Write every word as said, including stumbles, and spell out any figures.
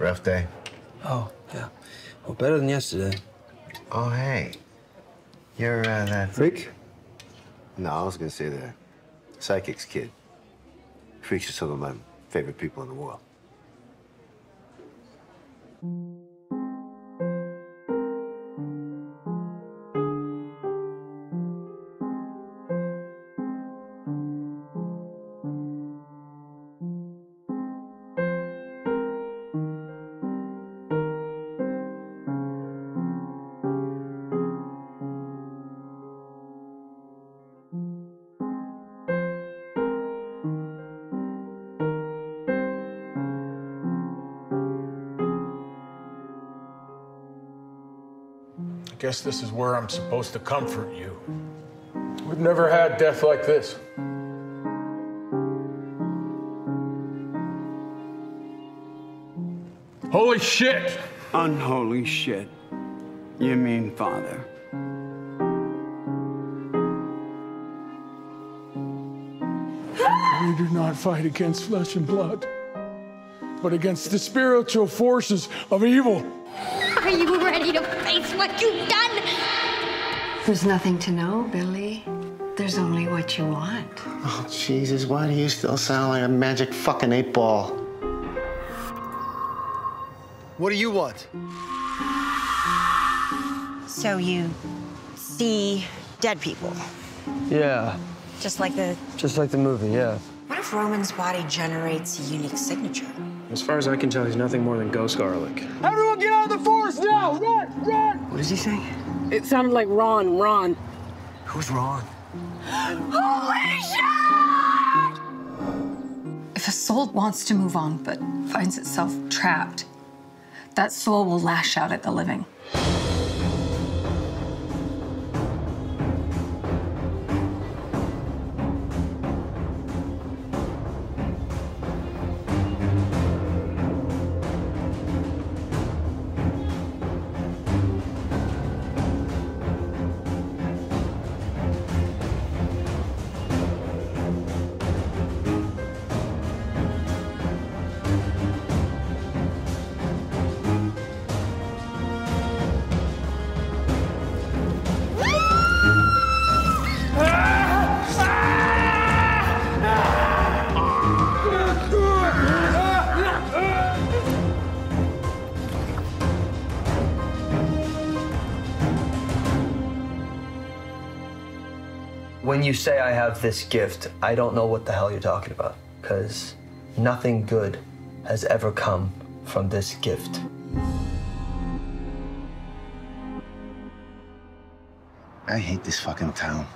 Rough day? Oh, yeah. Well, better than yesterday. Oh, hey. You're uh, that... Freak? No, I was gonna say that. Psychic's kid. Freaks are some of my favorite people in the world. I guess this is where I'm supposed to comfort you. We've never had death like this. Holy shit! Unholy shit. You mean father. We do not fight against flesh and blood, but against the spiritual forces of evil. Are you ready to face what you've done? There's nothing to know, Billy. There's only what you want. Oh, Jesus, why do you still sound like a magic fucking eight ball? What do you want? So you see dead people? Yeah. Just like the... Just like the movie, yeah. What if Roman's body generates a unique signature? As far as I can tell, he's nothing more than ghost garlic. Everyone get out of the forest now! Run! Run! What is he saying? It sounded like Ron. Ron. Who's Ron? Holy shit! If a soul wants to move on but finds itself trapped, that soul will lash out at the living. When you say I have this gift, I don't know what the hell you're talking about, because nothing good has ever come from this gift. I hate this fucking town.